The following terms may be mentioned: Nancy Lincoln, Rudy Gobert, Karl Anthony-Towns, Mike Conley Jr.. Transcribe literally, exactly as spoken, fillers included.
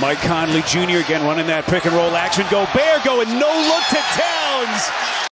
Mike Conley Junior again running that pick and roll action. Gobert going no look to Towns.